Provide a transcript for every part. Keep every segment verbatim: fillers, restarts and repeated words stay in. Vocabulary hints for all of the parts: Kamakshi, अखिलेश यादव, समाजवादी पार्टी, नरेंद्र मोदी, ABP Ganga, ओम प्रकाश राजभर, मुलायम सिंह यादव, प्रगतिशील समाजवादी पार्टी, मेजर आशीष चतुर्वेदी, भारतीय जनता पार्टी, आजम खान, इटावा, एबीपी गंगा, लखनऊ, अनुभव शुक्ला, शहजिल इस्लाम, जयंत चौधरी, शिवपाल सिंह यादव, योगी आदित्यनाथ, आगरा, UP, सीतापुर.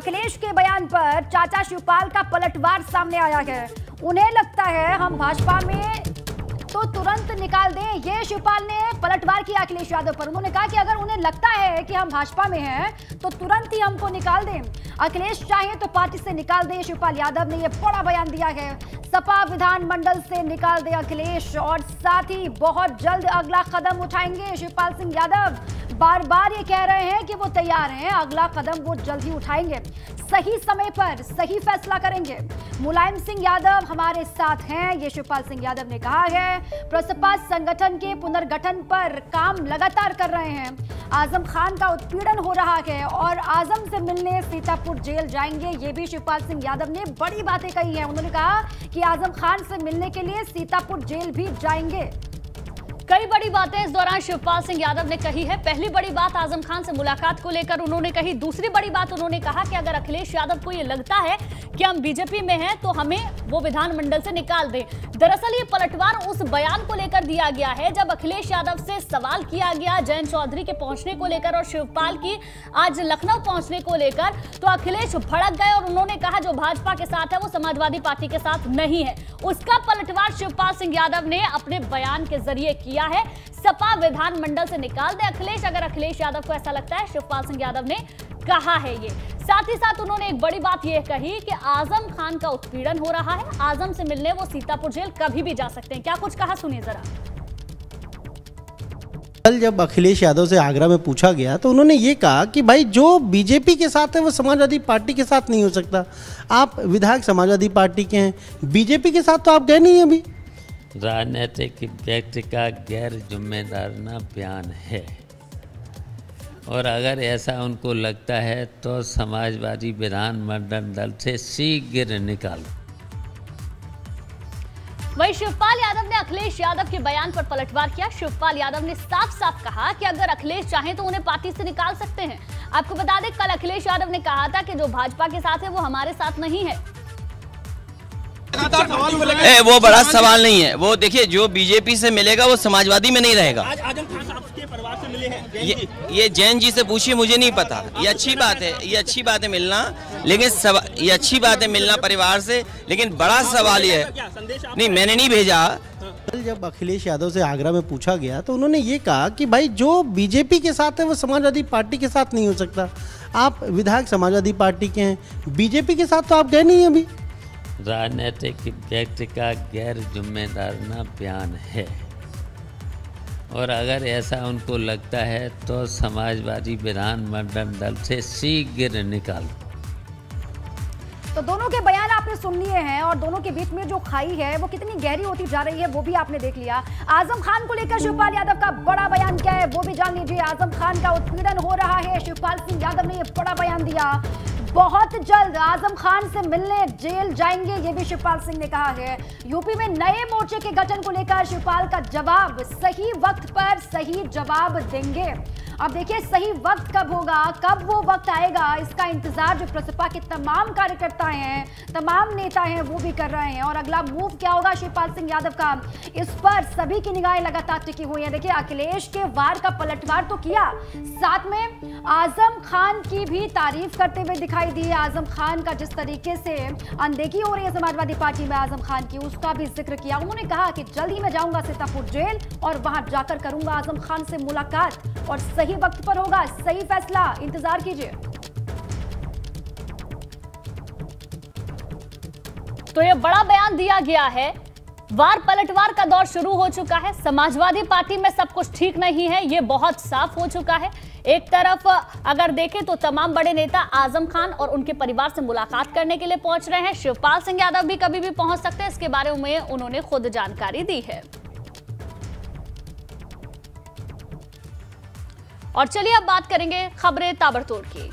अखिलेश के बयान पर चाचा शिवपाल का पलटवार सामने आया है। उन्हें लगता है हम भाजपा में तो तुरंत निकाल दें। ये शिवपाल ने पलटवार किया अखिलेश यादव पर। उन्होंने कहा कि अगर उन्हें लगता है कि हम भाजपा में हैं तो तुरंत ही हमको निकाल दें, अखिलेश चाहे तो पार्टी से निकाल दें। शिवपाल यादव ने यह बड़ा बयान दिया है। सपा विधानमंडल से निकाल दें अखिलेश और साथ ही बहुत जल्द अगला कदम उठाएंगे। शिवपाल सिंह यादव बार बार ये कह रहे हैं कि वो तैयार हैं, अगला कदम वो जल्द ही उठाएंगे, सही समय पर सही फैसला करेंगे। मुलायम सिंह यादव हमारे साथ हैं, ये शिवपाल सिंह यादव ने कहा है। प्रसपा संगठन के पुनर्गठन पर काम लगातार कर रहे हैं। आजम खान का उत्पीड़न हो रहा है और आजम से मिलने सीतापुर जेल जाएंगे, ये भी शिवपाल सिंह यादव ने बड़ी बातें कही हैं। उन्होंने कहा कि आजम खान से मिलने के लिए सीतापुर जेल भी जाएंगे। कई बड़ी बातें इस दौरान शिवपाल सिंह यादव ने कही है। पहली बड़ी बात आजम खान से मुलाकात को लेकर उन्होंने कही। दूसरी बड़ी बात उन्होंने कहा कि अगर अखिलेश यादव को ये लगता है कि हम बीजेपी में हैं तो हमें वो विधानमंडल से निकाल दें। दरअसल ये पलटवार उस बयान को लेकर दिया गया है जब अखिलेश यादव से सवाल किया गया जयंत चौधरी के पहुंचने को लेकर और शिवपाल की आज लखनऊ पहुंचने को लेकर, तो अखिलेश भड़क गए और उन्होंने कहा जो भाजपा के साथ है वो समाजवादी पार्टी के साथ नहीं है। उसका पलटवार शिवपाल सिंह यादव ने अपने बयान के जरिए किया है। सपा विधानमंडल से निकाल दे अखिलेश अगर अखिलेश यादव को ऐसा लगता है, शिवपाल सिंह यादव ने कहा है ये। साथ ही साथ उन्होंने एक बड़ी बात यह कही कि आजम खान का उत्पीड़न हो रहा है, आजम से मिलने वो सीतापुर जेल कभी भी जा सकते हैं। क्या कुछ कहा सुनिए जरा। कल जब अखिलेश यादव से आगरा में पूछा गया तो उन्होंने ये कहा कि भाई जो बीजेपी के साथ है वो समाजवादी पार्टी के साथ नहीं हो सकता। आप विधायक समाजवादी पार्टी के हैं, बीजेपी के साथ तो आप गए नहीं। अभी राजनीतिक व्यक्ति का गैर जिम्मेदाराना बयान है और अगर ऐसा उनको लगता है तो समाजवादी विधानमंडल दल से शीघ्र निकालो। वहीं शिवपाल यादव ने अखिलेश यादव के बयान पर पलटवार किया। शिवपाल यादव ने साफ साफ कहा कि अगर अखिलेश चाहें तो उन्हें पार्टी से निकाल सकते हैं। आपको बता दें कल अखिलेश यादव ने कहा था कि जो भाजपा के साथ है वो हमारे साथ नहीं है। ए, वो बड़ा सवाल नहीं है। वो देखिए जो बीजेपी से मिलेगा वो समाजवादी में नहीं रहेगा। आज आजम खान साहब के परिवार से मिले हैं। ये, ये जैन जी से पूछिए, मुझे नहीं पता। ये अच्छी बात है, ये अच्छी बात है मिलना, लेकिन सवा... ये अच्छी बात है मिलना परिवार से, लेकिन बड़ा सवाल ये है। नहीं, मैंने नहीं भेजा। कल जब अखिलेश यादव से आगरा में पूछा गया तो उन्होंने ये कहा कि भाई जो बीजेपी के साथ है वो समाजवादी पार्टी के साथ नहीं हो सकता। आप विधायक समाजवादी पार्टी के हैं, बीजेपी के साथ तो आप गए नहीं। अभी राजनीतिक व्यक्ति का गैर जिम्मेदाराना बयान है और अगर ऐसा उनको लगता है तो समाजवादी विधानमंडल दल से शीघ्र निकाल। तो दोनों के बयान आपने सुन लिए हैं और दोनों के बीच में जो खाई है वो कितनी गहरी होती जा रही है वो भी आपने देख लिया। आजम खान को लेकर शिवपाल यादव का बड़ा बयान क्या है वो भी जान लीजिए। आजम खान का उत्पीड़न हो रहा है, शिवपाल सिंह यादव ने यह बड़ा बयान दिया। बहुत जल्द आजम खान से मिलने जेल जाएंगे, ये भी शिवपाल सिंह ने कहा है। यूपी में नए मोर्चे के गठन को लेकर शिवपाल का जवाब, सही वक्त पर सही जवाब देंगे। अब देखिए सही वक्त कब होगा, कब वो वक्त आएगा, इसका इंतजार जो प्रसपा के तमाम कार्यकर्ता हैं, तमाम नेता हैं वो भी कर रहे हैं। और अगला मूव क्या होगा शिवपाल सिंह यादव का, इस पर सभी की निगाहें लगातार टिकी हुई हैं। देखिए अखिलेश के वार का पलटवार तो किया, साथ में आजम खान की भी तारीफ करते हुए दिखाई दी। आजम खान का जिस तरीके से अनदेखी हो रही है समाजवादी पार्टी में आजम खान की, उसका भी जिक्र किया। उन्होंने कहा कि जल्द ही मैं जाऊंगा सीतापुर जेल और वहां जाकर करूंगा आजम खान से मुलाकात और सही वक्त पर होगा सही फैसला। इंतजार कीजिए। तो यह बड़ा बयान दिया गया है। वार पलटवार का दौर शुरू हो चुका है। समाजवादी पार्टी में सब कुछ ठीक नहीं है ये बहुत साफ हो चुका है। एक तरफ अगर देखें तो तमाम बड़े नेता आजम खान और उनके परिवार से मुलाकात करने के लिए पहुंच रहे हैं। शिवपाल सिंह यादव भी कभी भी पहुंच सकते हैं, इसके बारे में उन्होंने खुद जानकारी दी है। और चलिए अब बात करेंगे खबरें ताबड़तोड़ की।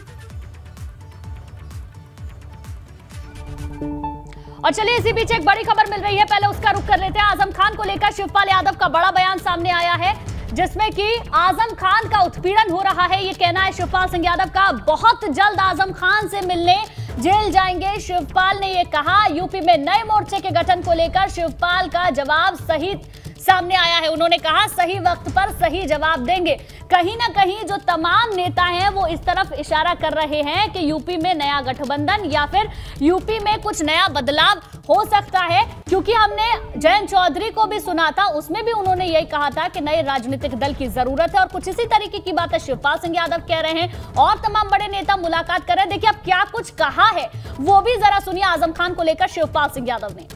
और चलिए इसी बीच एक बड़ी खबर मिल रही है, पहले उसका रुख कर लेते हैं। आजम खान को लेकर शिवपाल यादव का बड़ा बयान सामने आया है जिसमें कि आजम खान का उत्पीड़न हो रहा है ये कहना है शिवपाल सिंह यादव का। बहुत जल्द आजम खान से मिलने जेल जाएंगे, शिवपाल ने यह कहा। यूपी में नए मोर्चे के गठन को लेकर शिवपाल का जवाब, सही सामने आया है। उन्होंने कहा सही वक्त पर सही जवाब देंगे। कहीं ना कहीं जो तमाम नेता हैं वो इस तरफ इशारा कर रहे हैं कि यूपी में नया गठबंधन या फिर यूपी में कुछ नया बदलाव हो सकता है, क्योंकि हमने जयंत चौधरी को भी सुना था, उसमें भी उन्होंने यही कहा था कि नए राजनीतिक दल की जरूरत है और कुछ इसी तरीके की बात है शिवपाल सिंह यादव कह रहे हैं और तमाम बड़े नेता मुलाकात कर रहे हैं। देखिए अब क्या कुछ कहा है वो भी जरा सुनिए आजम खान को लेकर शिवपाल सिंह यादव ने।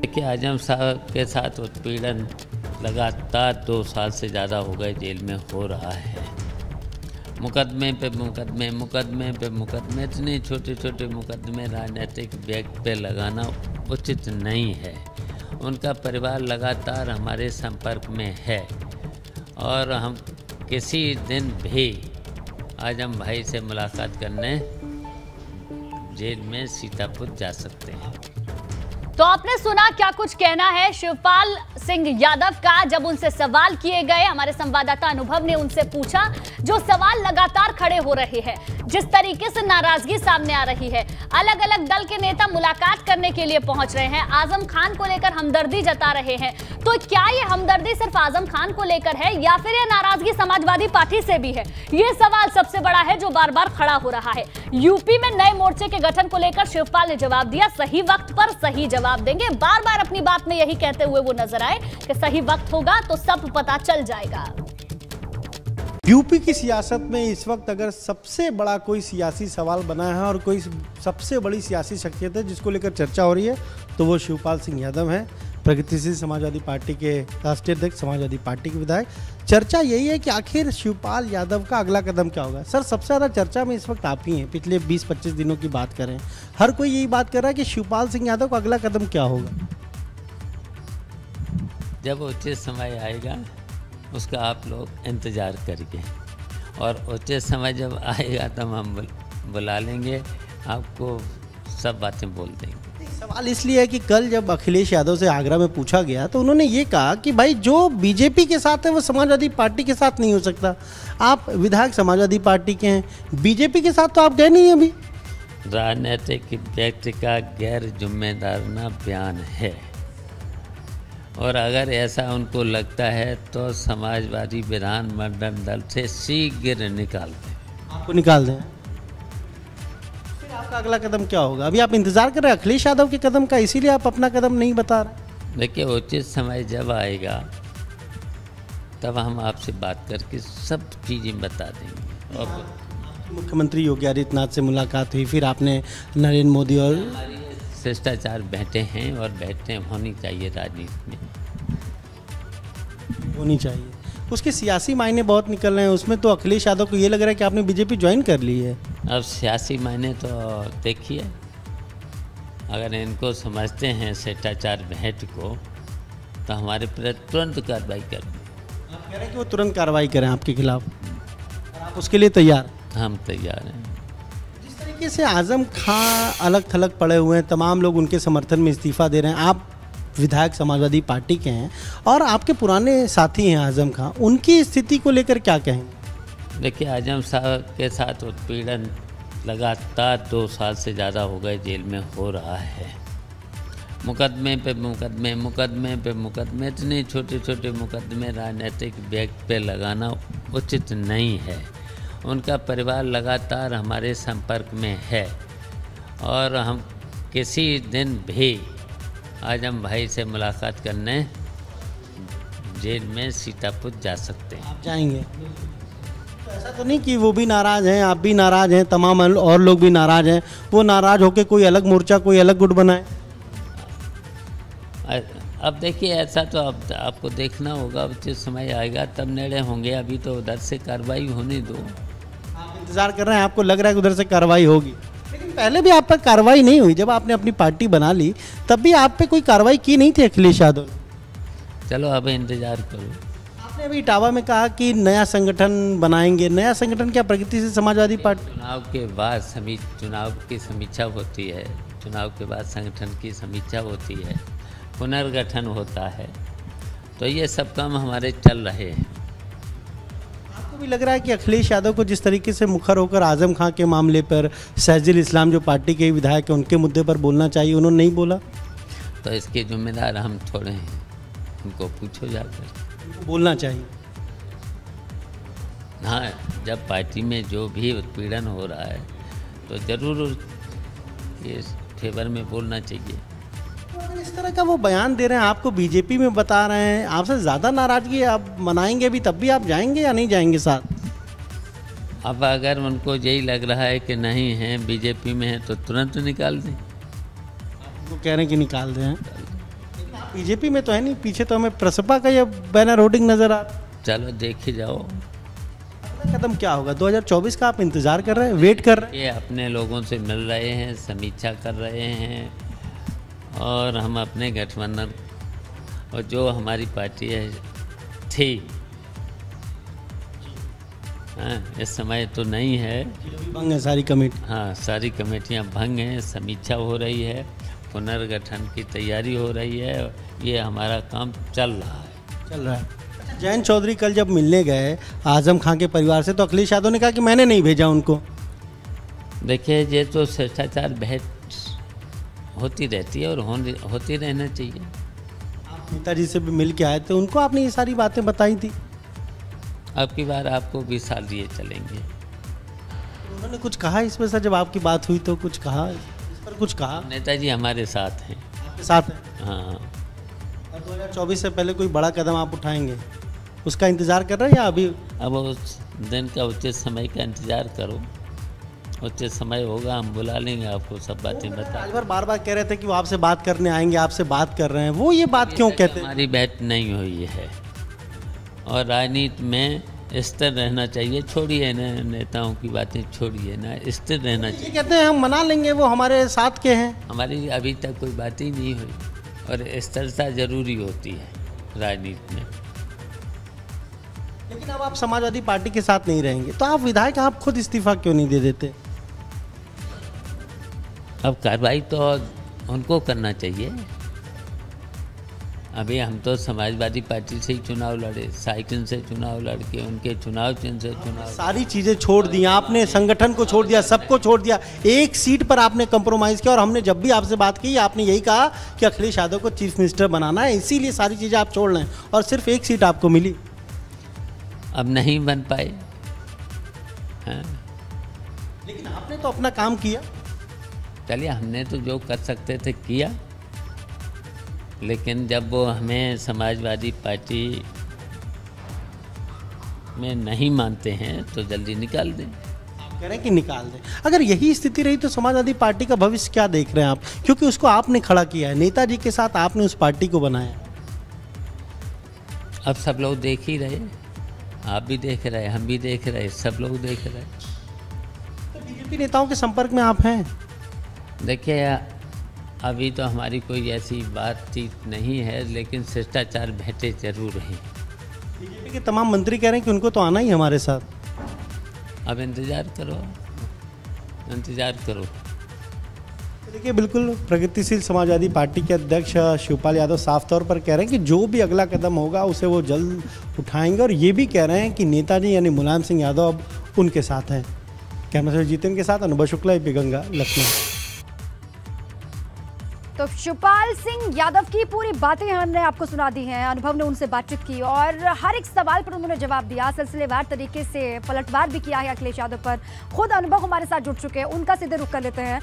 देखिए आजम साहब के साथ उत्पीड़न लगातार दो साल से ज़्यादा हो गए जेल में हो रहा है, मुकदमे पे मुकदमे मुकदमे पे मुकदमे, इतने छोटे छोटे मुकदमे राजनीतिक व्यक्ति पे लगाना उचित नहीं है। उनका परिवार लगातार हमारे संपर्क में है और हम किसी दिन भी आजम भाई से मुलाकात करने जेल में सीतापुर जा सकते हैं। तो आपने सुना क्या कुछ कहना है शिवपाल सिंह यादव का जब उनसे सवाल किए गए। हमारे संवाददाता अनुभव ने उनसे पूछा जो सवाल लगातार खड़े हो रहे हैं, जिस तरीके से नाराजगी सामने आ रही है, अलग अलग दल के नेता मुलाकात करने के लिए पहुंच रहे हैं, आजम खान को लेकर हमदर्दी जता रहे हैं, तो क्या ये हमदर्दी सिर्फ आजम खान को लेकर है या फिर ये नाराजगी समाजवादी पार्टी से भी है? ये सवाल सबसे बड़ा है जो बार बार खड़ा हो रहा है। यूपी में नए मोर्चे के गठन को लेकर शिवपाल ने जवाब दिया सही वक्त पर सही जवाब देंगे। बार बार अपनी बात में यही कहते हुए वो नजर आए कि सही वक्त होगा तो सब पता चल जाएगा। यूपी की सियासत में इस वक्त अगर सबसे बड़ा कोई सियासी सवाल बना है और कोई सबसे बड़ी सियासी शख्सियत है जिसको लेकर चर्चा हो रही है तो वो शिवपाल सिंह यादव हैं, प्रगतिशील समाजवादी पार्टी के राष्ट्रीय अध्यक्ष, समाजवादी पार्टी के विधायक। चर्चा यही है कि आखिर शिवपाल यादव का अगला कदम क्या होगा। सर सबसे ज़्यादा चर्चा में इस वक्त आप ही हैं, पिछले बीस पच्चीस दिनों की बात करें हर कोई यही बात कर रहा है कि शिवपाल सिंह यादव का अगला कदम क्या होगा। जब उचित समय आएगा उसका आप लोग इंतज़ार करिए और उचित समय जब आएगा तब हम बुला लेंगे, आपको सब बातें बोल देंगे। सवाल इसलिए है कि कल जब अखिलेश यादव से आगरा में पूछा गया तो उन्होंने ये कहा कि भाई जो बीजेपी के साथ है वो समाजवादी पार्टी के साथ नहीं हो सकता। आप विधायक समाजवादी पार्टी के हैं, बीजेपी के साथ तो आप गए नहीं। अभी राजनीतिक व्यक्ति का गैर जिम्मेदाराना बयान है और अगर ऐसा उनको लगता है तो समाजवादी विधानमंडल दल से शीघ्र निकाल दें। आपको निकाल दें। फिर आपका अगला कदम क्या होगा? अभी आप इंतज़ार कर रहे हैं अखिलेश यादव के कदम का, इसीलिए आप अपना कदम नहीं बता रहे। देखिए उचित समय जब आएगा तब हम आपसे बात करके सब चीज़ें बता देंगे। और मुख्यमंत्री योगी आदित्यनाथ से मुलाकात हुई, फिर आपने नरेंद्र मोदी और भ्रष्टाचार बैठे हैं और बैठे होनी चाहिए, राजनीति में होनी चाहिए। उसके सियासी मायने बहुत निकल रहे हैं, उसमें तो अखिलेश यादव को ये लग रहा है कि आपने बीजेपी ज्वाइन कर ली है। अब सियासी मायने तो देखिए, अगर इनको समझते हैं भ्रष्टाचार बैठ को तो हमारे प्रति तुरंत कार्रवाई करें। आप कह रहे हैं कि वो तुरंत कार्रवाई करें आपके खिलाफ, आप उसके लिए तैयार? हम तैयार हैं। कैसे आजम खान अलग थलग पड़े हुए हैं, तमाम लोग उनके समर्थन में इस्तीफा दे रहे हैं, आप विधायक समाजवादी पार्टी के हैं और आपके पुराने साथी हैं आजम खान, उनकी स्थिति को लेकर क्या कहेंगे? देखिए आजम साहब के साथ उत्पीड़न लगातार दो साल से ज़्यादा हो गए जेल में हो रहा है, मुकदमे पे मुकदमे मुकदमे पे मुकदमे, इतने छोटे छोटे मुकदमे राजनीतिक व्यक्ति पे लगाना उचित नहीं है। उनका परिवार लगातार हमारे संपर्क में है और हम किसी दिन भी आजम भाई से मुलाकात करने जेल में सीतापुर जा सकते हैं। आप जाएंगे? ऐसा तो नहीं कि वो भी नाराज़ हैं, आप भी नाराज़ हैं, तमाम और लोग भी नाराज़ हैं, वो नाराज़ होकर कोई अलग मोर्चा कोई अलग गुट बनाए? अब देखिए ऐसा तो अब आप, आपको देखना होगा, अब जिस समय आएगा तब निर्णय होंगे। अभी तो उधर से कार्रवाई होने दो। आप इंतज़ार कर रहे हैं, आपको लग रहा है कि उधर से कार्रवाई होगी, लेकिन पहले भी आप पर कार्रवाई नहीं हुई। जब आपने अपनी पार्टी बना ली तब भी आप पे कोई कार्रवाई की नहीं थी अखिलेश यादव। चलो अब इंतज़ार करो। आपने अभी इटावा में कहा कि नया संगठन बनाएंगे, नया संगठन क्या प्रगतिशील समाजवादी पार्टी? चुनाव के बाद समी चुनाव की समीक्षा होती है, चुनाव के बाद संगठन की समीक्षा होती है, पुनर्गठन होता है, तो ये सब काम हमारे चल रहे हैं। आपको भी लग रहा है कि अखिलेश यादव को जिस तरीके से मुखर होकर आजम खान के मामले पर, शहजिल इस्लाम जो पार्टी के विधायक हैं उनके मुद्दे पर बोलना चाहिए, उन्होंने नहीं बोला? तो इसके जिम्मेदार हम थोड़े हैं, उनको पूछो जाकर बोलना चाहिए। हाँ, जब पार्टी में जो भी उत्पीड़न हो रहा है तो ज़रूर इस फेवर में बोलना चाहिए। तो इस तरह का वो बयान दे रहे हैं, आपको बीजेपी में बता रहे हैं, आपसे ज़्यादा नाराज़गी आप मनाएंगे भी तब भी आप जाएंगे या नहीं जाएंगे साथ? अब अगर उनको यही लग रहा है कि नहीं है बीजेपी में है तो तुरंत निकाल दें। आपको कह रहे हैं कि निकाल दें, बीजेपी में तो है नहीं। पीछे तो हमें प्रसपा का यह बैनर होर्डिंग नजर आ रहा। चलो देखे जाओ कदम क्या होगा। दो हज़ार चौबीस का आप इंतजार कर रहे हैं, वेट कर रहे हैं। ये अपने लोगों से मिल रहे हैं, समीक्षा कर रहे हैं और हम अपने गठबंधन और जो हमारी पार्टी है थी, हाँ, इस समय तो नहीं है, भंग है सारी कमेटी। हाँ, सारी कमेटियाँ भंग हैं। समीक्षा हो रही है, पुनर्गठन की तैयारी हो रही है, ये हमारा काम चल रहा है चल रहा है जयंत चौधरी कल जब मिलने गए आजम खान के परिवार से तो अखिलेश यादव ने कहा कि मैंने नहीं भेजा उनको। देखिए, ये तो शिष्टाचार भेंट होती रहती है और होती रहना चाहिए। आप नेताजी से भी मिल के आए तो उनको आपने ये सारी बातें बताई थी। आपकी बार आपको भी साल दिए चलेंगे। उन्होंने कुछ कहा इसमें सर, जब आपकी बात हुई तो कुछ कहा इस पर? कुछ कहा, नेताजी हमारे साथ हैं। आपके साथ हैं? हाँ। दो हज़ार चौबीस से पहले कोई बड़ा कदम आप उठाएंगे, उसका इंतज़ार कर रहे हैं या अभी? अब उस दिन का, उचित समय का इंतज़ार करो, उचित समय होगा हम बुला लेंगे आपको, सब बातें बता। एक बार बार बार कह रहे थे कि वो आपसे बात करने आएंगे, आपसे बात कर रहे हैं, वो ये बात क्यों कहते हैं? हमारी बात नहीं हुई है और राजनीति में स्थिर रहना चाहिए। छोड़िए ना नेताओं की बातें, छोड़िए ना, स्थिर रहना चाहिए। कहते हैं हम मना लेंगे, वो हमारे साथ के हैं। हमारी अभी तक कोई बात ही नहीं हुई और स्थिरता जरूरी होती है राजनीति में। लेकिन अब आप समाजवादी पार्टी के साथ नहीं रहेंगे तो आप विधायक, आप खुद इस्तीफा क्यों नहीं दे देते? अब कार्रवाई तो उनको करना चाहिए। अभी हम तो समाजवादी पार्टी से ही चुनाव लड़े, साइकिल से चुनाव लड़के उनके चुनाव चिन्ह से चुनाव, सारी चीज़ें छोड़ दी आपने, संगठन को छोड़ दिया, सबको छोड़ दिया, एक सीट पर आपने कंप्रोमाइज़ किया। और हमने जब भी आपसे बात की आपने यही कहा कि अखिलेश यादव को चीफ मिनिस्टर बनाना है, इसीलिए सारी चीज़ें आप छोड़ रहे हैं और सिर्फ एक सीट आपको मिली। अब नहीं बन पाए, लेकिन आपने तो अपना काम किया। चलिए, हमने तो जो कर सकते थे किया, लेकिन जब वो हमें समाजवादी पार्टी में नहीं मानते हैं तो जल्दी निकाल दें। आप कह रहे हैं कि निकाल दें। अगर यही स्थिति रही तो समाजवादी पार्टी का भविष्य क्या देख रहे हैं आप, क्योंकि उसको आपने खड़ा किया है, नेताजी के साथ आपने उस पार्टी को बनाया। अब सब लोग देख ही रहे, आप भी देख रहे, हम भी देख रहे, सब लोग देख रहे। तो बीजेपी नेताओं के संपर्क में आप हैं? देखिए, अभी तो हमारी कोई ऐसी बातचीत नहीं है, लेकिन शिष्टाचार भेंटें जरूर हैं। बीजेपी के तमाम मंत्री कह रहे हैं कि उनको तो आना ही हमारे साथ। अब इंतज़ार करो, इंतज़ार करो। देखिए, बिल्कुल प्रगतिशील समाजवादी पार्टी के अध्यक्ष शिवपाल यादव साफ तौर पर कह रहे हैं कि जो भी अगला कदम होगा उसे वो जल्द उठाएंगे और ये भी कह रहे हैं कि नेताजी यानी मुलायम सिंह यादव अब उनके साथ हैं। कैमरा सर जीतन के साथ अनुभव शुक्ला, A B P Ganga, लखनऊ। तो शिवपाल सिंह यादव की पूरी बातें हमने आपको सुना दी हैं। अनुभव ने उनसे बातचीत की और हर एक सवाल पर उन्होंने जवाब दिया, सिलसिलेवार तरीके से पलटवार भी किया है अखिलेश यादव पर। खुद अनुभव हमारे साथ जुड़ चुके हैं, उनका सीधे रुख कर लेते हैं।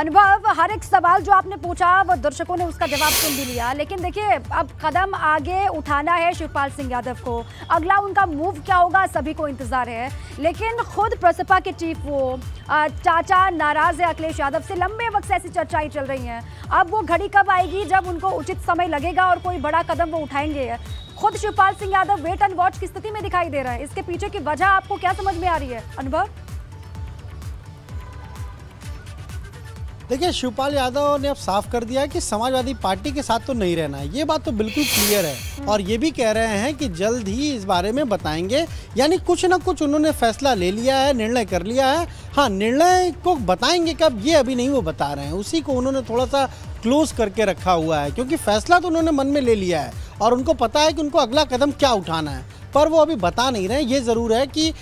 अनुभव, हर एक सवाल जो आपने पूछा वो दर्शकों ने उसका जवाब सुन भी लिया, लेकिन देखिए अब कदम आगे उठाना है शिवपाल सिंह यादव को। अगला उनका मूव क्या होगा सभी को इंतजार है, लेकिन खुद प्रसपा के चीफ वो चाचा नाराज है अखिलेश यादव से, लंबे वक्त से ऐसी चर्चाएं चल रही हैं। अब वो घड़ी कब आएगी जब उनको उचित समय लगेगा और कोई बड़ा कदम वो उठाएंगे। खुद शिवपाल सिंह यादव wait and watch की स्थिति में दिखाई दे रहा है, इसके पीछे की वजह आपको क्या समझ में आ रही है अनुभव? देखिए, शिवपाल यादव ने अब साफ कर दिया कि समाजवादी पार्टी के साथ तो नहीं रहना है, ये बात तो बिल्कुल क्लियर है। और ये भी कह रहे हैं कि जल्द ही इस बारे में बताएंगे, यानी कुछ ना कुछ उन्होंने फैसला ले लिया है, निर्णय कर लिया है। हाँ, निर्णय को बताएंगे कब ये अभी नहीं वो बता रहे हैं, उसी को उन्होंने थोड़ा सा क्लोज करके रखा हुआ है, क्योंकि फैसला तो उन्होंने मन में ले लिया है और उनको पता है कि उनको अगला कदम क्या उठाना है, पर वो अभी बता नहीं रहे हैं। ये ज़रूर है कि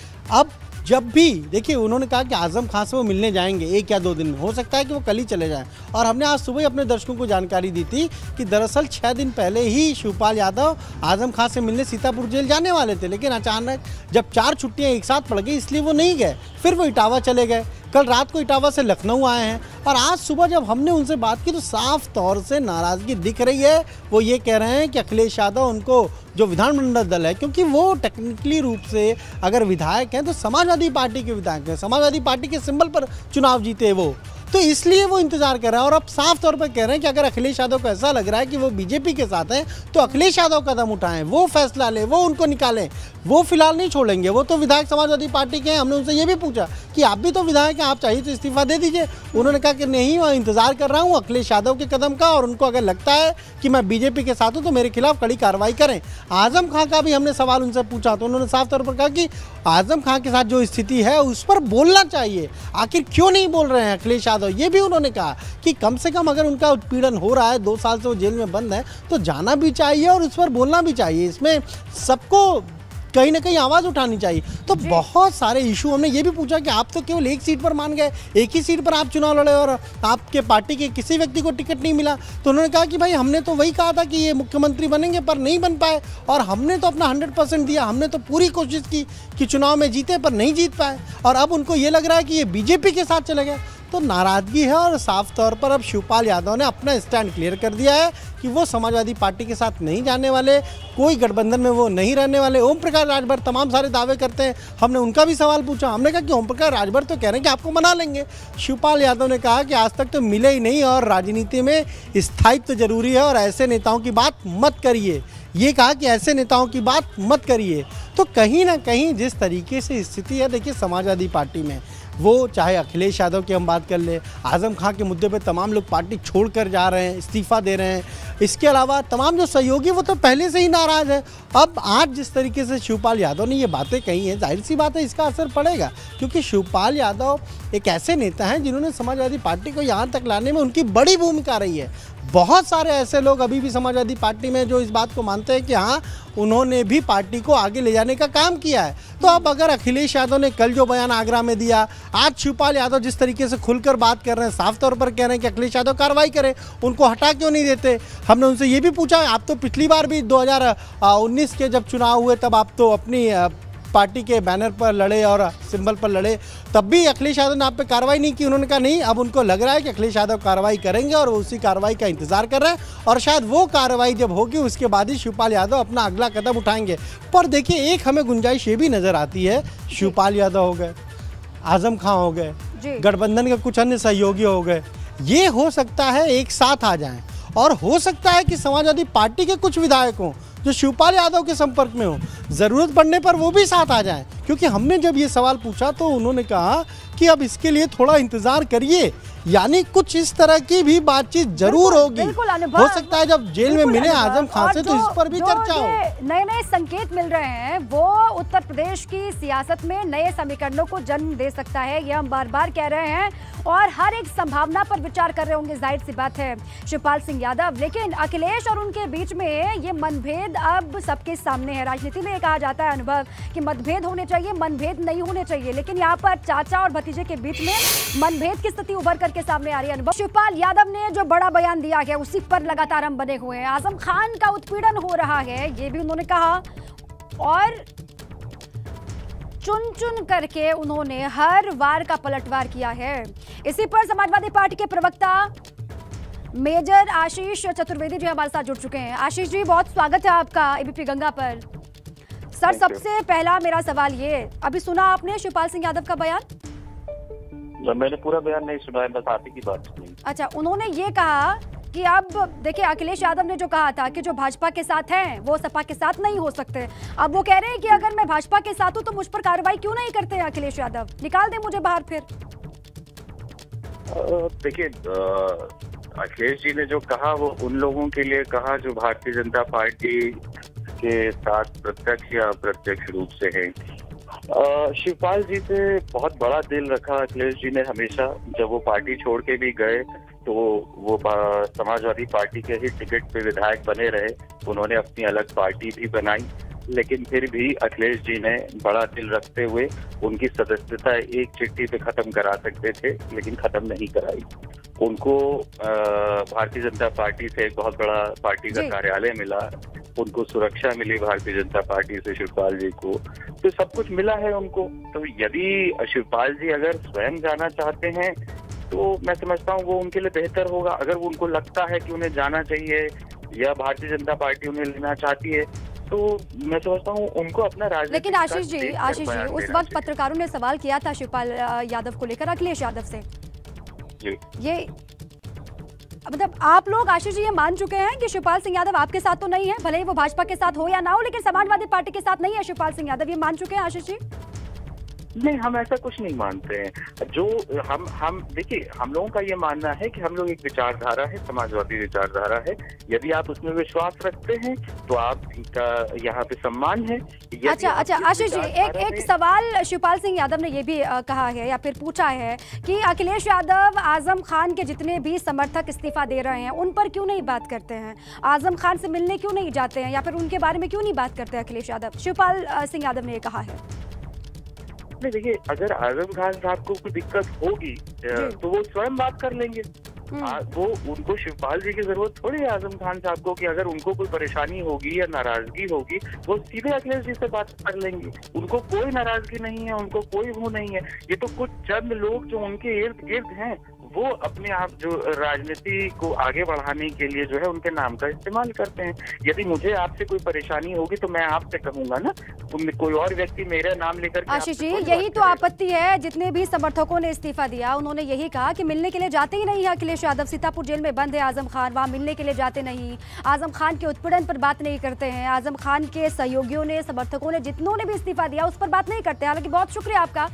अब जब भी देखिए उन्होंने कहा कि आजम खान से वो मिलने जाएंगे एक या दो दिन में, हो सकता है कि वो कल ही चले जाएं। और हमने आज सुबह ही अपने दर्शकों को जानकारी दी थी कि दरअसल छः दिन पहले ही शिवपाल यादव आजम खान से मिलने सीतापुर जेल जाने वाले थे, लेकिन अचानक जब चार छुट्टियाँ एक साथ पड़ गई इसलिए वो नहीं गए, फिर वो इटावा चले गए, कल रात को इटावा से लखनऊ आए हैं। और आज सुबह जब हमने उनसे बात की तो साफ तौर से नाराज़गी दिख रही है। वो ये कह रहे हैं कि अखिलेश यादव उनको जो विधानमंडल दल है, क्योंकि वो टेक्निकली रूप से अगर विधायक हैं तो समाजवादी पार्टी के विधायक हैं, समाजवादी पार्टी के सिंबल पर चुनाव जीते वो, तो इसलिए वो इंतजार कर रहे हैं। और अब साफ तौर पर कह रहे हैं कि अगर अखिलेश यादव को ऐसा लग रहा है कि वो बीजेपी के साथ हैं तो अखिलेश यादव कदम उठाएं, वो फैसला लें, वो उनको निकालें, वो फिलहाल नहीं छोड़ेंगे, वो तो विधायक समाजवादी पार्टी के हैं। हमने उनसे ये भी पूछा कि आप भी तो विधायक हैं, आप चाहिए तो इस्तीफा दे दीजिए। उन्होंने कहा कि नहीं, मैं इंतजार कर रहा हूँ अखिलेश यादव के कदम का, और उनको अगर लगता है कि मैं बीजेपी के साथ हूँ तो मेरे खिलाफ कड़ी कार्रवाई करें। आजम खां का भी हमने सवाल उनसे पूछा तो उन्होंने साफ तौर पर कहा कि आजम खां के साथ जो स्थिति है उस पर बोलना चाहिए, आखिर क्यों नहीं बोल रहे हैं अखिलेश यादव। ये भी उन्होंने कहा कि कम से कम अगर उनका उत्पीड़न हो रहा है, दो साल से वो जेल में बंद है, तो जाना भी चाहिए और उस पर बोलना भी चाहिए, इसमें सबको कहीं ना कहीं आवाज़ उठानी चाहिए। तो बहुत सारे इशू हमने ये भी पूछा कि आप तो केवल एक सीट पर मान गए, एक ही सीट पर आप चुनाव लड़े और आपके पार्टी के किसी व्यक्ति को टिकट नहीं मिला, तो उन्होंने कहा कि भाई हमने तो वही कहा था कि ये मुख्यमंत्री बनेंगे पर नहीं बन पाए, और हमने तो अपना हंड्रेड परसेंट दिया, हमने तो पूरी कोशिश की कि चुनाव में जीते पर नहीं जीत पाए, और अब उनको ये लग रहा है कि ये बीजेपी के साथ चले गए, तो नाराज़गी है। और साफ तौर पर अब शिवपाल यादव ने अपना स्टैंड क्लियर कर दिया है कि वो समाजवादी पार्टी के साथ नहीं जाने वाले, कोई गठबंधन में वो नहीं रहने वाले। ओम प्रकाश राजभर तमाम सारे दावे करते हैं, हमने उनका भी सवाल पूछा, हमने कहा कि ओम प्रकाश राजभर तो कह रहे हैं कि आपको मना लेंगे, शिवपाल यादव ने कहा कि आज तक तो मिले ही नहीं, और राजनीति में स्थायित्व तो जरूरी है और ऐसे नेताओं की बात मत करिए, ये कहा कि ऐसे नेताओं की बात मत करिए। तो कहीं ना कहीं जिस तरीके से स्थिति है देखिए समाजवादी पार्टी में, वो चाहे अखिलेश यादव की हम बात कर लें, आजम खां के मुद्दे पे तमाम लोग पार्टी छोड़कर जा रहे हैं, इस्तीफ़ा दे रहे हैं, इसके अलावा तमाम जो सहयोगी वो तो पहले से ही नाराज़ है। अब आज जिस तरीके से शिवपाल यादव ने ये बातें कही हैं, जाहिर सी बात है इसका असर पड़ेगा, क्योंकि शिवपाल यादव एक ऐसे नेता हैं जिन्होंने समाजवादी पार्टी को यहाँ तक लाने में उनकी बड़ी भूमिका रही है। बहुत सारे ऐसे लोग अभी भी समाजवादी पार्टी में जो इस बात को मानते हैं कि हाँ उन्होंने भी पार्टी को आगे ले जाने का काम किया है। तो अब अगर अखिलेश यादव ने कल जो बयान आगरा में दिया, आज शिवपाल यादव जिस तरीके से खुलकर बात कर रहे हैं, साफ तौर पर कह रहे हैं कि अखिलेश यादव कार्रवाई करें, उनको हटा क्यों नहीं देते। हमने उनसे ये भी पूछा, आप तो पिछली बार भी दो हज़ार उन्नीस के जब चुनाव हुए तब आप तो अपनी पार्टी के बैनर पर लड़े और सिंबल पर लड़े, तब भी अखिलेश यादव ने आप पे कार्रवाई नहीं की, उन्होंने कहा नहीं अब उनको लग रहा है कि अखिलेश यादव कार्रवाई करेंगे और वो उसी कार्रवाई का इंतजार कर रहे हैं, और शायद वो कार्रवाई जब होगी उसके बाद ही शिवपाल यादव अपना अगला कदम उठाएंगे। पर देखिए एक हमें गुंजाइश ये भी नज़र आती है, शिवपाल यादव हो गए, आजम खां हो गए, गठबंधन के कुछ अन्य सहयोगी हो गए, ये हो सकता है एक साथ आ जाएँ, और हो सकता है कि समाजवादी पार्टी के कुछ विधायक हों जो शिवपाल यादव के संपर्क में हो, ज़रूरत पड़ने पर वो भी साथ आ जाएं, क्योंकि हमने जब ये सवाल पूछा तो उन्होंने कहा कि अब इसके लिए थोड़ा इंतज़ार करिए, यानी कुछ इस तरह की भी बातचीत जरूर होगी, हो सकता है जब जेल में मिले आजम खान से तो इस पर भी चर्चा हो। नए नए संकेत मिल रहे हैं वो उत्तर प्रदेश की सियासत में नए समीकरणों को जन्म दे सकता है, ये हम बार बार कह रहे हैं, और हर एक संभावना पर विचार कर रहे होंगे, जाहिर सी बात है शिवपाल सिंह यादव। लेकिन अखिलेश और उनके बीच में ये मनभेद अब सबके सामने है। राजनीति में ये कहा जाता है अनुभव कि मतभेद होने चाहिए, मनभेद नहीं होने चाहिए, लेकिन यहाँ पर चाचा और भतीजे के बीच में मनभेद की स्थिति उभर के सामने आ रही है। अनुभव शिवपाल यादव ने जो बड़ा बयान दिया है उसी पर लगातार हम बने हुए हैं। आजम खान का उत्पीड़न हो रहा है ये भी उन्होंने कहा, और चुन चुन करके उन्होंने हर वार का पलटवार किया है। इसी पर समाजवादी पार्टी के प्रवक्ता मेजर आशीष चतुर्वेदी जी हमारे साथ जुड़ चुके हैं। आशीष जी बहुत स्वागत है आपका एबीपी गंगा पर। सर सबसे पहला मेरा सवाल ये, अभी सुना आपने शिवपाल सिंह यादव का बयान? मैंने पूरा बयान नहीं सुना है, बस आप ही की बात सुनी। अच्छा, उन्होंने ये कहा कि अब देखिए अखिलेश यादव ने जो कहा था कि जो भाजपा के साथ हैं वो सपा के साथ नहीं हो सकते, अब वो कह रहे हैं कि अगर मैं भाजपा के साथ हूँ तो मुझ पर कार्रवाई क्यों नहीं करते हैं अखिलेश यादव, निकाल दे मुझे बाहर। फिर देखिए अखिलेश जी ने जो कहा वो उन लोगों के लिए कहा जो भारतीय जनता पार्टी के साथ प्रत्यक्ष या अप्रत्यक्ष रूप से है। शिवपाल जी से बहुत बड़ा दिल रखा अखिलेश जी ने हमेशा, जब वो पार्टी छोड़ के भी गए तो वो समाजवादी पार्टी के ही टिकट पे विधायक बने रहे, उन्होंने अपनी अलग पार्टी भी बनाई, लेकिन फिर भी अखिलेश जी ने बड़ा दिल रखते हुए उनकी सदस्यता एक चिट्ठी पे खत्म करा सकते थे, लेकिन खत्म नहीं कराई। उनको भारतीय जनता पार्टी से एक बहुत बड़ा पार्टी का कार्यालय मिला, उनको सुरक्षा मिली भारतीय जनता पार्टी से शिवपाल जी को, तो सब कुछ मिला है उनको। तो यदि शिवपाल जी अगर स्वयं जाना चाहते हैं तो मैं समझता हूँ वो उनके लिए बेहतर होगा। अगर उनको लगता है कि उन्हें जाना चाहिए या भारतीय जनता पार्टी उन्हें लेना चाहती है तो मैं समझता हूँ उनको अपना राजनीतिक। लेकिन आशीष जी आशीष जी उस वक्त पत्रकारों ने सवाल किया था शिवपाल यादव को लेकर अखिलेश यादव से, ये मतलब आप लोग आशीष जी ये मान चुके हैं कि शिवपाल सिंह यादव आपके साथ तो नहीं है, भले ही वो भाजपा के साथ हो या ना हो, लेकिन समाजवादी पार्टी के साथ नहीं है शिवपाल सिंह यादव, ये मान चुके हैं आशीष जी? नहीं, हम ऐसा कुछ नहीं मानते हैं। जो हम हम देखिए, हम लोगों का ये मानना है कि हम लोग एक विचारधारा है, समाजवादी विचारधारा है। यदि आप उसमें विश्वास रखते हैं तो आपका यहाँ पे सम्मान है। अच्छा अच्छा आशीष जी, एक एक सवाल शिवपाल सिंह यादव ने ये भी कहा है या फिर पूछा है कि अखिलेश यादव आजम खान के जितने भी समर्थक इस्तीफा दे रहे हैं उन पर क्यों नहीं बात करते हैं, आजम खान से मिलने क्यों नहीं जाते हैं या फिर उनके बारे में क्यों नहीं बात करते अखिलेश यादव? शिवपाल सिंह यादव ने ये कहा है। नहीं, देखिए, अगर आजम खान साहब को कोई दिक्कत होगी तो वो स्वयं बात कर लेंगे। आ, वो उनको शिवपाल जी की जरूरत थोड़ी है आजम खान साहब को कि अगर उनको कोई परेशानी होगी या नाराजगी होगी वो सीधे अखिलेश जी से बात कर लेंगे। उनको कोई नाराजगी नहीं है, उनको कोई वो नहीं है। ये तो कुछ चंद लोग जो उनके इर्द गिर्द हैं वो अपने आप जो राजनीति को आगे बढ़ाने के लिए जो है उनके नाम का इस्तेमाल करते हैं। यदि मुझे आपसे कोई परेशानी होगी तो मैं आपसे कहूंगा ना, कोई और व्यक्ति मेरा नाम लेकर। आशीष जी, यही तो आपत्ति है, जितने भी समर्थकों ने इस्तीफा दिया उन्होंने यही कहा कि मिलने के लिए जाते ही नहीं है अखिलेश यादव, सीतापुर जेल में बंद है आजम खान, वहाँ मिलने के लिए जाते नहीं, आजम खान के उत्पीड़न पर बात नहीं करते हैं, आजम खान के सहयोगियों ने समर्थकों ने जितनों ने भी इस्तीफा दिया उस पर बात नहीं करते। हालांकि बहुत शुक्रिया आपका।